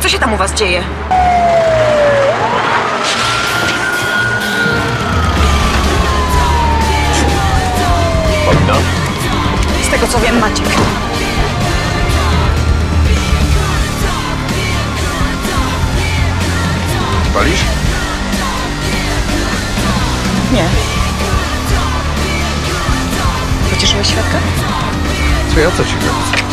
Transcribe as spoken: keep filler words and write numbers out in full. Co się tam u was dzieje? No. Z tego co wiem, Maciek. Palisz? Nie. Pocieszyłeś świadka? Co ja co ci wiem?